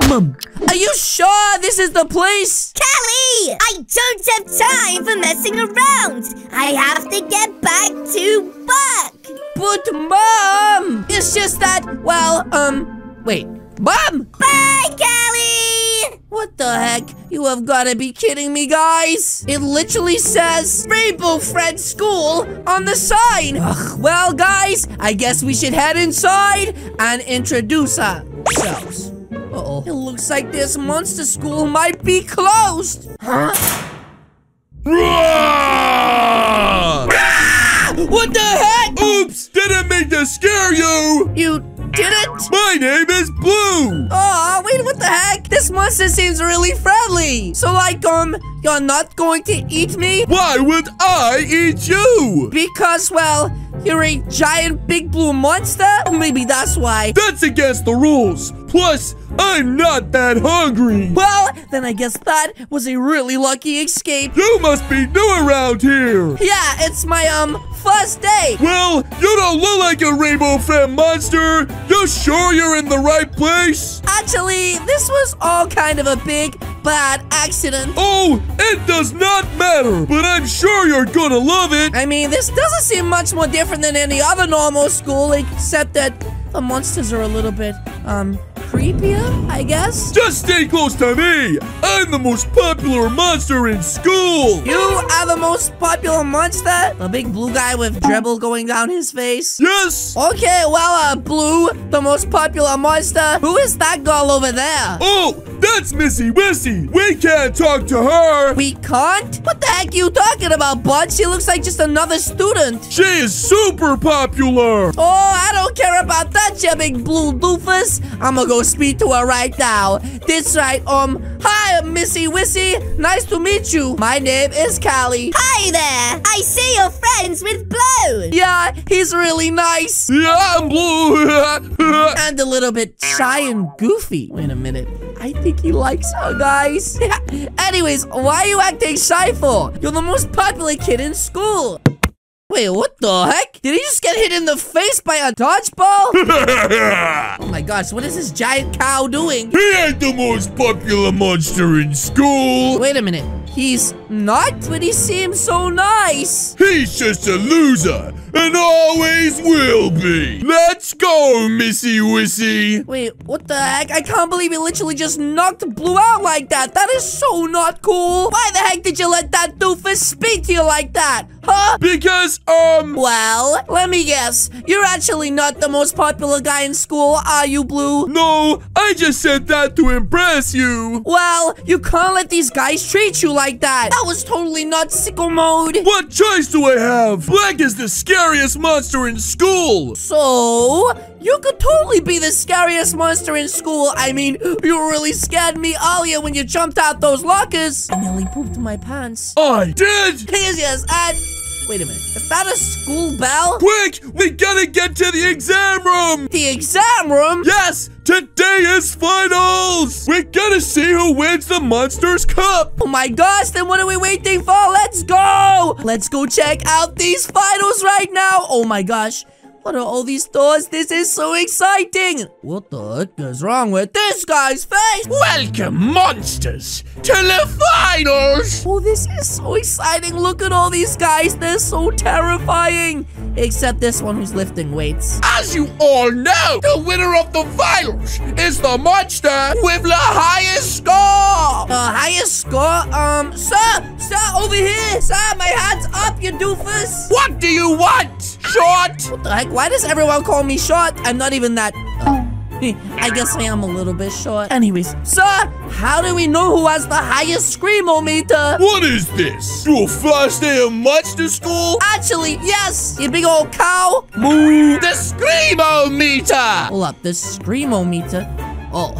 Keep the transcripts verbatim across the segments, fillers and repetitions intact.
Mom, are you sure this is the place? Kelly! I don't have time for messing around! I have to get back to work! But Mom! It's just that, well, um, wait. Mom! Bye, Kelly! What the heck? You have got to be kidding me, guys. It literally says Rainbow Friends School on the sign. Ugh, well, guys, I guess we should head inside and introduce ourselves. Uh-oh. It looks like this monster school might be closed. Huh? What the heck? Oops, didn't mean to scare you. You... didn't? My name is Blue! Oh, wait, what the heck? This monster seems really friendly. So, like, um, you're not going to eat me? Why would I eat you? Because, well, you're a giant big blue monster? Or maybe that's why. That's against the rules. Plus, I'm not that hungry. Well, then I guess that was a really lucky escape. You must be new around here. Yeah, it's my, um... first day. Well, you don't look like a Rainbow Friend monster. You sure you're in the right place? Actually, this was all kind of a big, bad accident. Oh, it does not matter, but I'm sure you're gonna love it. I mean, this doesn't seem much more different than any other normal school, except that the monsters are a little bit, um... creepier, I guess? Just stay close to me! I'm the most popular monster in school! You are the most popular monster? The big blue guy with dribble going down his face? Yes! Okay, well, uh, Blue, the most popular monster. Who is that girl over there? Oh, that's Missy Wissy! We can't talk to her! We can't? What the heck are you talking about, bud? She looks like just another student. She is super popular! Oh, I don't care about that, you big blue doofus! I'm gonna go speak to her right now. That's right, um, hi, Missy Wissy. Nice to meet you. My name is Callie. Hi there. I see you're friends with Blue. Yeah, he's really nice. Yeah, I'm Blue. And a little bit shy and goofy. Wait a minute. I think he likes her, guys. Anyways, why are you acting shy for? You're the most popular kid in school. Wait, what the heck? Did he just get hit in the face by a dodgeball? Oh my gosh, what is this giant cow doing? He ain't the most popular monster in school. Wait a minute, he's not? But he seems so nice. He's just a loser and always will be. Let's go, Missy Wissy. Wait, what the heck? I can't believe he literally just knocked Blue out like that. That is so not cool. Why the heck did you let that doofus speak to you like that? Huh? Because, um... well, let me guess. You're actually not the most popular guy in school, are you, Blue? No, I just said that to impress you. Well, you can't let these guys treat you like that. That was totally not sickle mode. What choice do I have? Black is the scariest monster in school. So, you could totally be the scariest monster in school. I mean, you really scared me earlier when you jumped out those lockers. I nearly pooped my pants. I did? Yes, yes, I... Wait a minute, is that a school bell? Quick, we gotta get to the exam room! The exam room? Yes, today is finals! We're gonna see who wins the Monsters Cup! Oh my gosh, then what are we waiting for? Let's go! Let's go check out these finals right now! Oh my gosh, what are all these doors? This is so exciting! What the heck is wrong with this guy's face? Welcome, monsters! To the finals! Oh, this is so exciting. Look at all these guys. They're so terrifying. Except this one who's lifting weights. As you all know, the winner of the finals is the monster with the highest score. The highest score? Um, sir, sir, over here. Sir, my hat's up, you doofus. What do you want, short? What the heck? Why does everyone call me short? I'm not even that... Uh, I guess I am a little bit short. Anyways, sir, how do we know who has the highest screamometer? What is this? You a first day of monster school? Actually, yes, you big old cow. Moo. The screamometer. Hold up, the screamometer. Oh,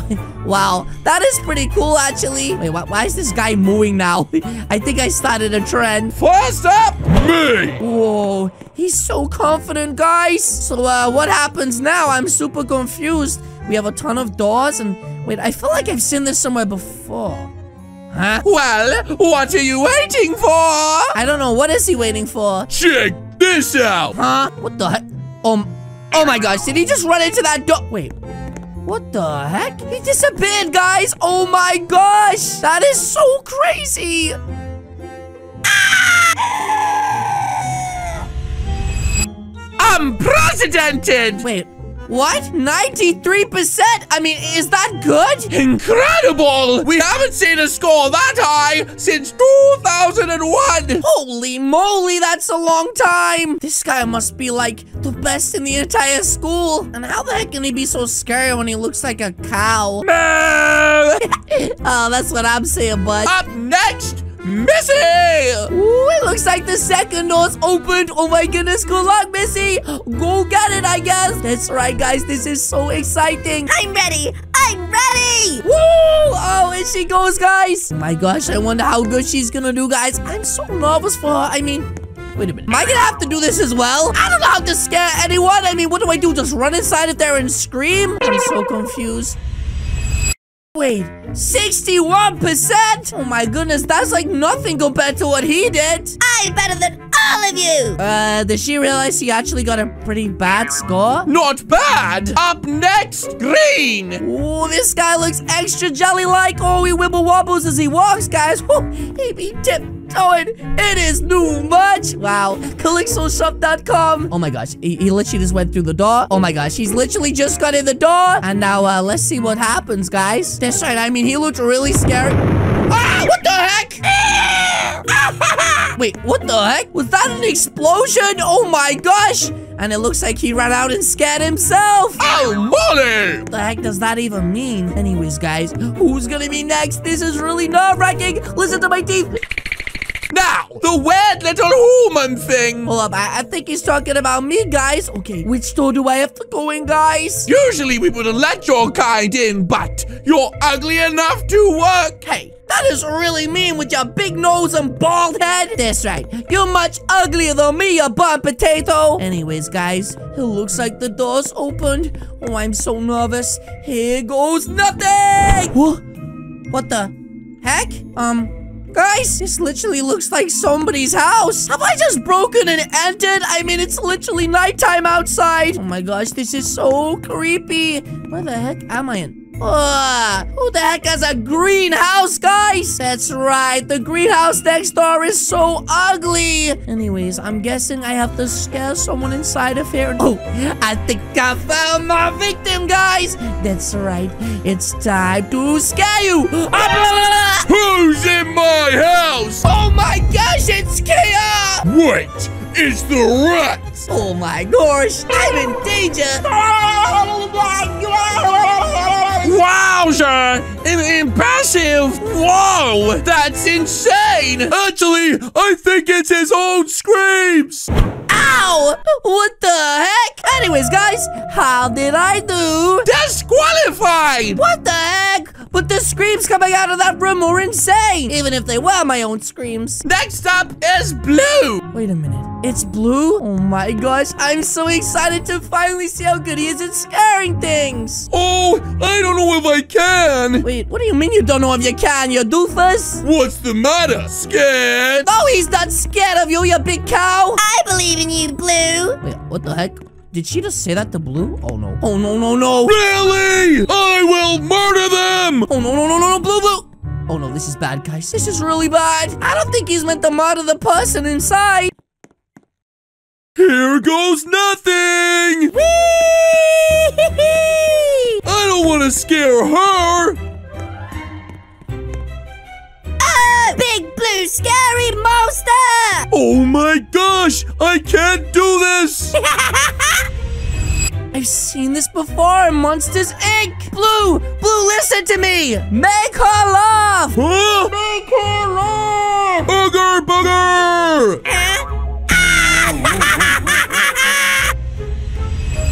wow, that is pretty cool, actually. Wait, why, why is this guy mooing now? I think I started a trend. First up, me. Whoa, he's so confident, guys. So, uh, what happens now? I'm super confused. We have a ton of doors, and wait, I feel like I've seen this somewhere before. Huh? Well, what are you waiting for? I don't know. What is he waiting for? Check this out. Huh? What the heck? Um, oh my gosh, did he just run into that door? Wait, What the heck? He disappeared, guys! Oh my gosh! That is so crazy! Ah! I'm presidented! Wait, what? ninety-three percent? I mean, is that good? Incredible! We haven't seen a score that high since two thousand one! Holy moly, that's a long time! This guy must be like the best in the entire school. And how the heck can he be so scary when he looks like a cow? Oh, that's what I'm saying, bud. Up next, Missy! Ooh, it looks like the second door's opened. Oh my goodness, good luck, Missy. Go get it, I guess. That's right, guys. This is so exciting. I'm ready. I'm ready. Woo! Oh, and she goes, guys. Oh my gosh, I wonder how good she's gonna do, guys. I'm so nervous for her. I mean... Wait a minute. Am I gonna have to do this as well? I don't know how to scare anyone. I mean, what do I do? Just run inside of there and scream? I'm so confused. Wait, sixty-one percent? Oh my goodness, that's like nothing compared to what he did. I'm better than all of you. Uh, did she realize she actually got a pretty bad score? Not bad. Up next, Green. Oh, this guy looks extra jelly-like. Oh, he wibble-wobbles as he walks, guys. Woo, he be tipped. Oh, it, it is too much. Wow. Calyxo shop dot com. Oh my gosh. He, he literally just went through the door. Oh my gosh. He's literally just got in the door. And now uh, let's see what happens, guys. That's right. I mean, he looked really scary. Ah, what the heck? Wait, what the heck? Was that an explosion? Oh my gosh. And it looks like he ran out and scared himself. Oh, Molly! What the heck does that even mean? Anyways, guys, who's gonna be next? This is really nerve-wracking. Listen to my teeth. Now, the weird little human thing. Hold up, I, I think he's talking about me, guys. Okay, which door do I have to go in, guys? Usually we wouldn't let your kind in, but you're ugly enough to work. Hey, that is really mean with your big nose and bald head. That's right, you're much uglier than me, you bun potato. Anyways, guys, it looks like the door's opened. Oh, I'm so nervous. Here goes nothing. What? What the heck? Um... Guys, this literally looks like somebody's house. Have I just broken and entered? I mean, it's literally nighttime outside. Oh my gosh, this is so creepy. Where the heck am I in? Uh, who the heck has a greenhouse, guys? That's right, the greenhouse next door is so ugly. Anyways, I'm guessing I have to scare someone inside of here. Oh, I think I found my victim, guys. That's right, it's time to scare you. Who's in my house? Oh my gosh, it's Kia! Wait, it's the rat! Oh my gosh, I'm in danger. Oh my gosh! Wowzer! Impressive! Whoa! That's insane! Actually, I think it's his own screams! Ow! What the heck? Anyways, guys, how did I do? Disqualified! What the heck? But the screams coming out of that room were insane! Even if they were my own screams. Next up is Blue! Wait a minute. It's Blue? Oh my gosh, I'm so excited to finally see how good he is at scaring things. Oh, I don't know if I can. Wait, what do you mean you don't know if you can, you doofus? What's the matter? Scared? No, he's not scared of you, you big cow. I believe in you, Blue. Wait, what the heck? Did she just say that to Blue? Oh, no. Oh, no, no, no. Really? I will murder them. Oh, no, no, no, no, no, Blue, Blue. Oh, no, this is bad, guys. This is really bad. I don't think he's meant to murder the person inside. Here goes nothing! Whee! I don't want to scare her! Ah! Big blue scary monster! Oh my gosh! I can't do this! I've seen this before in Monsters Incorporated. Blue! Blue, listen to me! Make her laugh! Huh? Make her laugh! Booger, booger! Ah.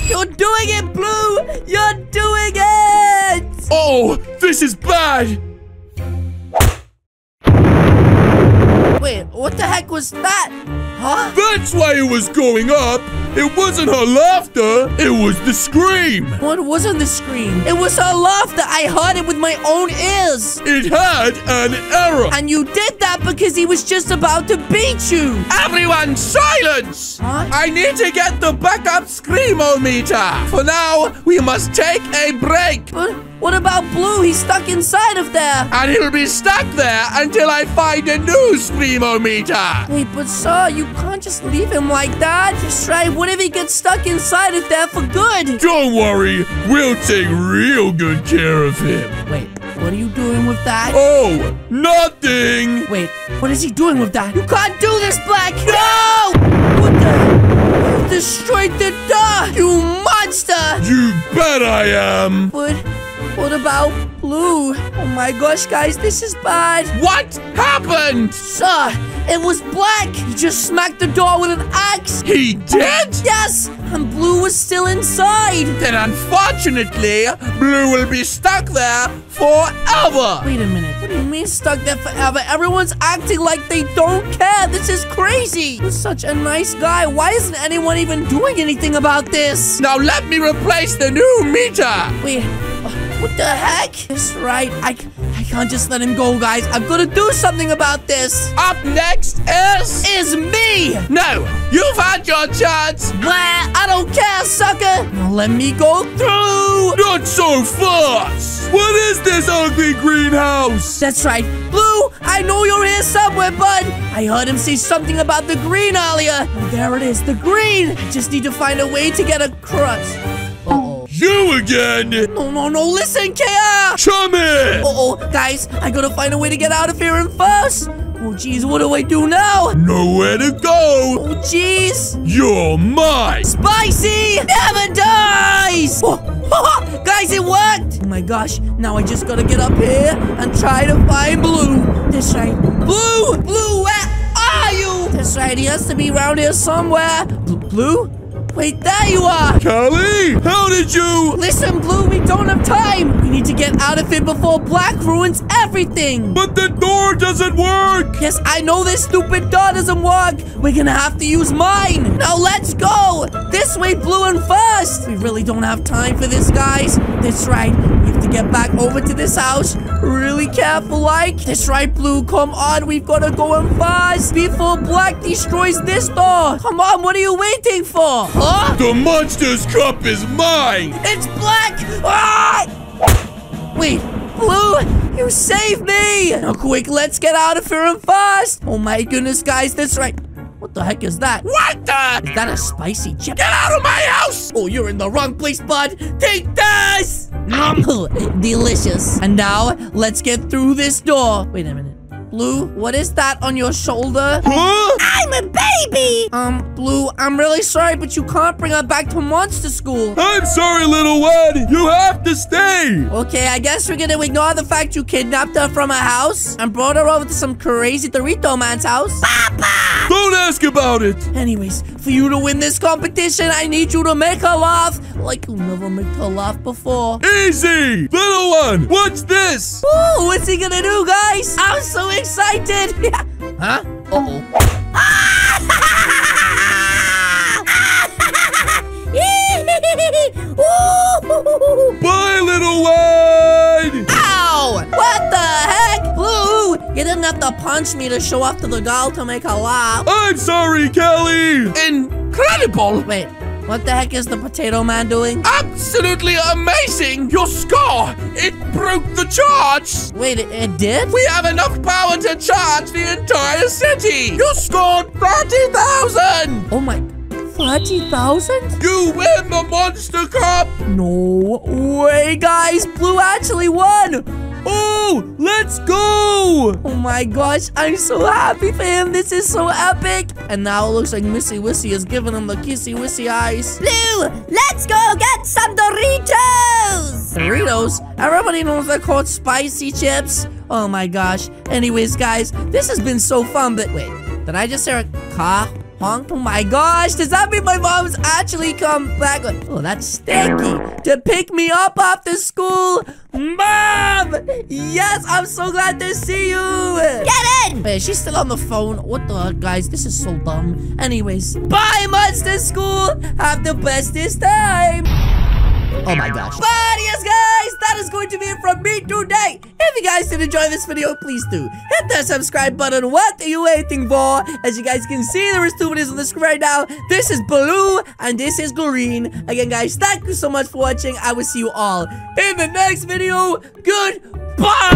You're doing it, Blue! You're doing it! Oh, this is bad! Wait, what the heck was that? Huh? That's why it was going up! It wasn't her laughter. It was the scream. What wasn't the scream? It was her laughter. I heard it with my own ears. It had an error. And you did that because he was just about to beat you. Everyone, silence! Huh? I need to get the backup screamometer. For now, we must take a break. But what about Blue? He's stuck inside of there. And he'll be stuck there until I find a new screamometer. Wait, but sir, you can't just leave him like that. Just try. What if he gets stuck inside of there for good? Don't worry. We'll take real good care of him. Wait. What are you doing with that? Oh, nothing. Wait, what is he doing with that? You can't do this, Black. No! What the? You destroyed the door, you monster. You bet I am. But what about Blue? Oh my gosh, guys, this is bad. What happened? Sir, it was Black. He just smacked the door with an axe. He did? Yes, and Blue was still inside. Then unfortunately, Blue will be stuck there forever. Wait a minute. What do you mean stuck there forever? Everyone's acting like they don't care. This is crazy. You're such a nice guy. Why isn't anyone even doing anything about this? Now let me replace the new meter. Wait. What the heck? That's right. I, I can't just let him go, guys. I've got to do something about this. Up next is... Is me. No, you've had your chance. Well, I don't care, sucker. Now let me go through. Not so fast. What is this ugly greenhouse? That's right. Blue, I know you're here somewhere, bud. I heard him say something about the green earlier. And there it is, the green. I just need to find a way to get across. You again! No, no, no, listen, K R! Chummy! Uh-oh, guys, I gotta find a way to get out of here and first! Oh, jeez, what do I do now? Nowhere to go! Oh, jeez! You're mine! Spicy never dies! Oh, oh, guys, it worked! Oh my gosh, now I just gotta get up here and try to find Blue. That's right. Blue! Blue, where are you? That's right, he has to be around here somewhere. Blue? Wait, there you are! Kelly! How did you... Listen, Blue, we don't have time! We need to get out of here before Black ruins everything! But the door doesn't work! Yes, I know this stupid door doesn't work! We're gonna have to use mine! Now let's go! This way, Blue, and first! We really don't have time for this, guys. That's right. We have to get back over to this house. Really careful, like. That's right, Blue. Come on, we've gotta go and fast before Black destroys this door. Come on, what are you waiting for? Huh? The Monsters Cup is mine! It's Black! Ah! Wait, Blue, you saved me! Now quick, let's get out of here and fast! Oh my goodness, guys, that's right. What the heck is that? What the? Is that a spicy chip? Get out of my house! Oh, you're in the wrong place, bud. Take this! Nom. Delicious. And now, let's get through this door. Wait a minute. Blue, what is that on your shoulder? Huh? I'm a baby! Um, Blue, I'm really sorry, but you can't bring her back to Monster School. I'm sorry, little one. You have to stay. Okay, I guess we're gonna ignore the fact you kidnapped her from her house and brought her over to some crazy Dorito man's house. Papa! Don't ask about it. Anyways, for you to win this competition, I need you to make her laugh like you never made her laugh before. Easy! Little one, what's this? Ooh, what's he gonna do, guys? I'm so excited. Excited! Yeah. Huh? Uh-oh. Bye, little one! Ow! What the heck? Blue! You didn't have to punch me to show off to the doll to make her laugh. I'm sorry, Kelly! Incredible! Wait. What the heck is the potato man doing? Absolutely amazing! Your score! It broke the charge! Wait, it, it did? We have enough power to charge the entire city! You scored thirty thousand! Oh my... thirty thousand? You win the Monster Cup! No way, guys! Blue actually won! Oh, let's go! Oh my gosh, I'm so happy for him. This is so epic. And now it looks like Missy Wissy is giving him the kissy wissy eyes. Blue, let's go get some Doritos! Doritos? Everybody knows they're called spicy chips. Oh my gosh. Anyways, guys, this has been so fun. But wait, did I just hear a car? honk. Oh my gosh, does that mean my mom's actually come back? Oh, that's sticky. To pick me up after school. Mom! Yes, I'm so glad to see you. Get in! Wait, she's still on the phone. What the heck, guys? This is so dumb. Anyways, bye, Monster School. Have the bestest time. Oh my gosh. But yes, guys, that is going to be it from me today. If you guys did enjoy this video, please do hit that subscribe button. What are you waiting for? As you guys can see, there is two videos on the screen right now. This is blue and this is green. Again, guys, thank you so much for watching. I will see you all in the next video. Goodbye.